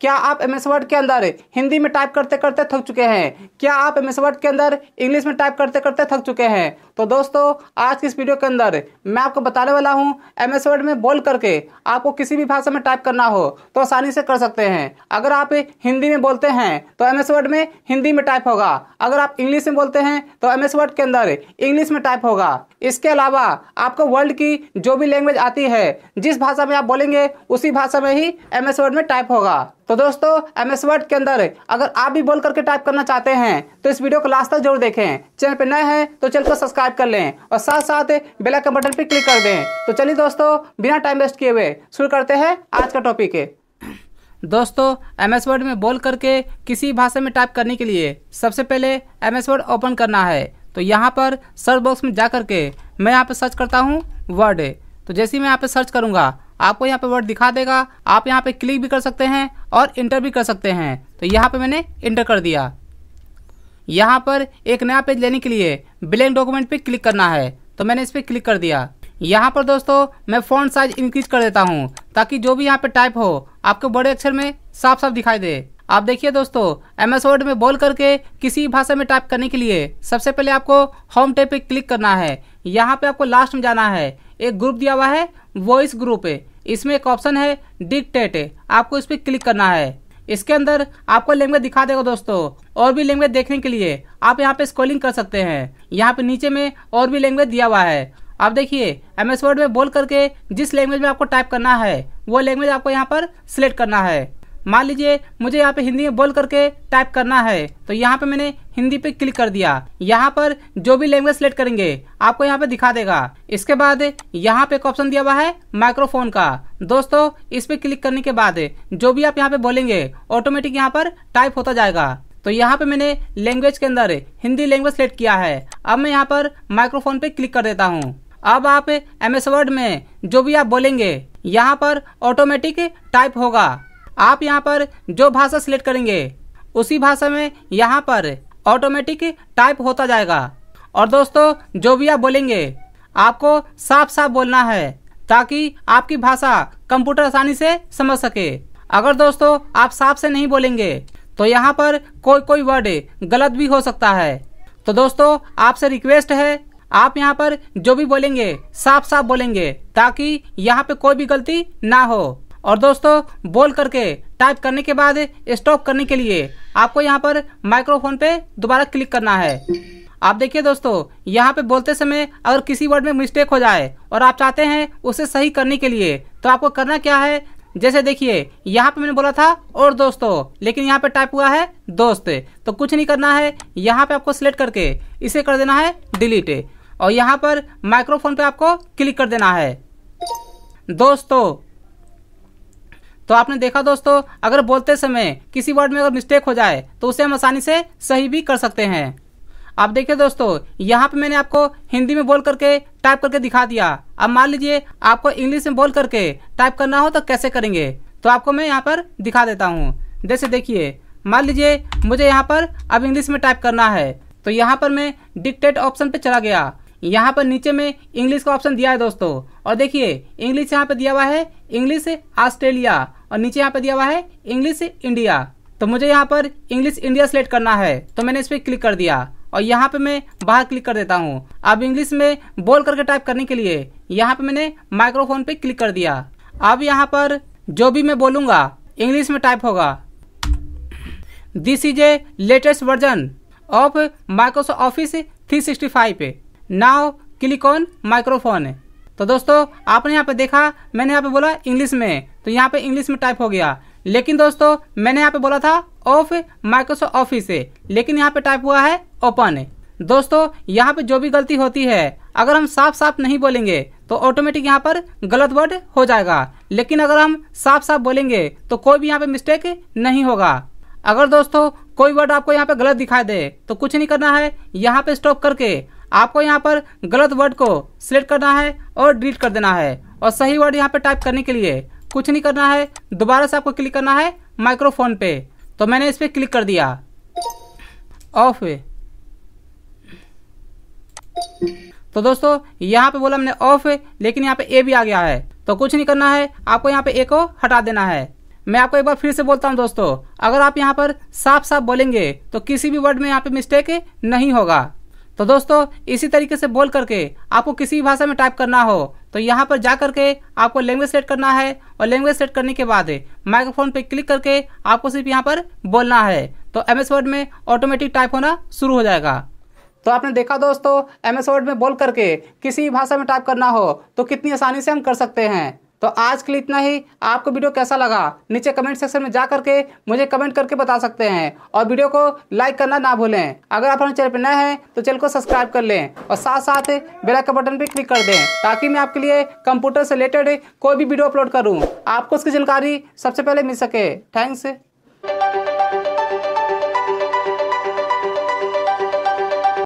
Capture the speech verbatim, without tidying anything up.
क्या आप M S word के अंदर हिंदी में टाइप करते करते थक चुके हैं? क्या आप एम एस वर्ड के अंदर इंग्लिश में टाइप करते करते थक चुके हैं? तो दोस्तों, आज की इस वीडियो के अंदर मैं आपको बताने वाला हूं एम एस वर्ड में बोल करके आपको किसी भी भाषा में टाइप करना हो तो आसानी से कर सकते हैं। अगर आप हिंदी में बोलते हैं तो एम एस वर्ड में हिंदी में टाइप होगा। अगर आप इंग्लिश में बोलते हैं तो एम एस वर्ड के अंदर इंग्लिश में टाइप होगा। इसके अलावा आपको वर्ल्ड की जो भी लैंग्वेज आती है, जिस भाषा में आप बोलेंगे उसी भाषा में ही एम एस वर्ड में टाइप होगा। तो दोस्तों, एम एस वर्ड के अंदर अगर आप भी बोल करके टाइप करना चाहते हैं तो इस वीडियो को लास्ट तक जरूर देखें। चैनल पर नए हैं तो चैनल को सब्सक्राइब कर लें और साथ साथ बेल आइकन बटन पर क्लिक कर दें। तो चलिए दोस्तों, बिना टाइम वेस्ट किए हुए शुरू करते हैं आज का टॉपिक। दोस्तों, एम एस वर्ड में बोल करके किसी भाषा में टाइप करने के लिए सबसे पहले एम एस वर्ड ओपन करना है। तो यहाँ पर सर्च बॉक्स में जा करके मैं यहाँ पर सर्च करता हूँ वर्ड। तो जैसे ही मैं यहाँ पर सर्च करूँगा आपको यहाँ पे वर्ड दिखा देगा। आप यहाँ पे क्लिक भी कर सकते हैं और इंटर भी कर सकते हैं। तो यहाँ पे मैंने इंटर कर दिया। यहाँ पर एक नया पेज लेने के लिए ब्लैंक डॉक्यूमेंट पे क्लिक करना है। तो मैंने इस पर क्लिक कर दिया। यहाँ पर दोस्तों मैं फ़ॉन्ट साइज इंक्रीज कर देता हूँ ताकि जो भी यहाँ पे टाइप हो आपको बड़े अक्षर में साफ साफ दिखाई दे। आप देखिए दोस्तों, एम एस वर्ड में बोल करके किसी भाषा में टाइप करने के लिए सबसे पहले आपको होम टैब पे क्लिक करना है। यहाँ पे आपको लास्ट में जाना है। एक ग्रुप दिया हुआ है, वॉइस ग्रुप है। इसमें एक ऑप्शन है डिक्टेट, आपको इस पर क्लिक करना है। इसके अंदर आपको लैंग्वेज दिखा देगा दोस्तों। और भी लैंग्वेज देखने के लिए आप यहाँ पे स्क्रॉलिंग कर सकते हैं। यहाँ पे नीचे में और भी लैंग्वेज दिया हुआ है। आप देखिए, एम एस वर्ड में बोल करके जिस लैंग्वेज में आपको टाइप करना है वो लैंग्वेज आपको यहाँ पर सिलेक्ट करना है। मान लीजिए मुझे यहाँ पे हिंदी में बोल करके टाइप करना है। तो यहाँ पे मैंने हिंदी पे क्लिक कर दिया। यहाँ पर जो भी लैंग्वेज सेलेक्ट करेंगे आपको यहाँ पे दिखा देगा। इसके बाद यहाँ पे एक ऑप्शन दिया हुआ है माइक्रोफोन का। दोस्तों, इस पे क्लिक करने के बाद जो भी आप यहाँ पे बोलेंगे ऑटोमेटिक यहाँ पर टाइप होता जाएगा। तो यहाँ पे मैंने लैंग्वेज के अंदर हिंदी लैंग्वेज सेलेक्ट किया है। अब मैं यहाँ पर माइक्रोफोन पे क्लिक कर देता हूँ। अब आप एम एस वर्ड में जो भी आप बोलेंगे यहाँ पर ऑटोमेटिक टाइप होगा। आप यहाँ पर जो भाषा सिलेक्ट करेंगे उसी भाषा में यहाँ पर ऑटोमेटिक टाइप होता जाएगा। और दोस्तों, जो भी आप बोलेंगे आपको साफ साफ बोलना है ताकि आपकी भाषा कंप्यूटर आसानी से समझ सके। अगर दोस्तों आप साफ से नहीं बोलेंगे तो यहाँ पर कोई कोई वर्ड गलत भी हो सकता है। तो दोस्तों, आपसे रिक्वेस्ट है आप यहाँ पर जो भी बोलेंगे साफ साफ बोलेंगे ताकि यहाँ पे कोई भी गलती ना हो। और दोस्तों, बोल करके टाइप करने के बाद स्टॉप करने के लिए आपको यहाँ पर माइक्रोफोन पे दोबारा क्लिक करना है। आप देखिए दोस्तों, यहाँ पे बोलते समय अगर किसी वर्ड में मिस्टेक हो जाए और आप चाहते हैं उसे सही करने के लिए तो आपको करना क्या है, जैसे देखिए यहाँ पे मैंने बोला था और दोस्तों, लेकिन यहाँ पे टाइप हुआ है दोस्त। तो कुछ नहीं करना है, यहाँ पे आपको सिलेक्ट करके इसे कर देना है डिलीट और यहाँ पर माइक्रोफोन पे आपको क्लिक कर देना है दोस्तों। तो आपने देखा दोस्तों, अगर बोलते समय किसी वर्ड में अगर मिस्टेक हो जाए तो उसे हम आसानी से सही भी कर सकते हैं। आप देखिए दोस्तों, यहाँ पे मैंने आपको हिंदी में बोल करके टाइप करके दिखा दिया। अब मान लीजिए आपको इंग्लिश में बोल करके टाइप करना हो तो कैसे करेंगे, तो आपको मैं यहाँ पर दिखा देता हूँ। जैसे देखिए, मान लीजिए मुझे यहाँ पर अब इंग्लिश में टाइप करना है। तो यहाँ पर मैं डिक्टेट ऑप्शन पर चला गया। यहाँ पर नीचे में इंग्लिश का ऑप्शन दिया है दोस्तों। और देखिए इंग्लिश यहाँ पे दिया हुआ है इंग्लिश ऑस्ट्रेलिया और नीचे यहाँ पे दिया हुआ है इंग्लिश इंडिया। तो मुझे यहाँ पर इंग्लिश इंडिया सेलेक्ट करना है। तो मैंने इस पर क्लिक कर दिया और यहाँ पे मैं बाहर क्लिक कर देता हूँ। अब इंग्लिश में बोल करके टाइप करने के लिए यहाँ पे मैंने माइक्रोफोन पे क्लिक कर दिया। अब यहाँ पर जो भी मैं बोलूँगा इंग्लिश में टाइप होगा। This is a latest version of Microsoft Office three sixty five now click on microphone. तो दोस्तों, आपने यहाँ पे देखा मैंने यहाँ पे बोला इंग्लिश में, तो यहाँ पे इंग्लिश में टाइप हो गया। लेकिन दोस्तों मैंने यहाँ पे बोला था ऑफ माइक्रोसॉफ्ट ऑफिस, लेकिन यहाँ पे टाइप हुआ है ओपन। दोस्तों, यहाँ पे जो भी गलती होती है अगर हम साफ साफ नहीं बोलेंगे तो ऑटोमेटिक यहाँ पर गलत वर्ड हो जाएगा। लेकिन अगर हम साफ साफ बोलेंगे तो कोई भी यहाँ पे मिस्टेक नहीं होगा। अगर दोस्तों कोई वर्ड आपको यहाँ पे गलत दिखाई दे तो कुछ नहीं करना है, यहाँ पे स्टॉप करके आपको यहाँ पर गलत वर्ड को सिलेक्ट करना है और डिलीट कर देना है। और सही वर्ड यहाँ पे टाइप करने के लिए कुछ नहीं करना है, दोबारा से आपको क्लिक करना है माइक्रोफोन पे। तो मैंने इस पर क्लिक कर दिया ऑफ। तो दोस्तों, यहाँ पे बोला मैंने ऑफ, लेकिन यहाँ पे ए भी आ गया है। तो कुछ नहीं करना है, आपको यहाँ पे ए को हटा देना है। मैं आपको एक बार फिर से बोलता हूं दोस्तों, अगर आप यहां पर साफ साफ बोलेंगे तो किसी भी वर्ड में यहां पे मिस्टेक नहीं होगा। तो दोस्तों इसी तरीके से बोल करके आपको किसी भी भाषा में टाइप करना हो तो यहाँ पर जा करके आपको लैंग्वेज सेट करना है और लैंग्वेज सेट करने के बाद माइक्रोफोन पे क्लिक करके आपको सिर्फ यहाँ पर बोलना है तो एम एस वर्ड में ऑटोमेटिक टाइप होना शुरू हो जाएगा। तो आपने देखा दोस्तों, एम एस वर्ड में बोल करके किसी भी भाषा में टाइप करना हो तो कितनी आसानी से हम कर सकते हैं। तो आज के लिए इतना ही। आपको वीडियो कैसा लगा नीचे कमेंट सेक्शन में जा करके मुझे कमेंट करके बता सकते हैं और वीडियो को लाइक करना ना भूलें। अगर आप हमारे चैनल पर नए हैं तो चैनल को सब्सक्राइब कर लें और साथ साथ बेल आइकन बटन पर क्लिक कर दें ताकि मैं आपके लिए कंप्यूटर से रिलेटेड कोई भी वीडियो अपलोड करूं आपको उसकी जानकारी सबसे पहले मिल सके। थैंक्स।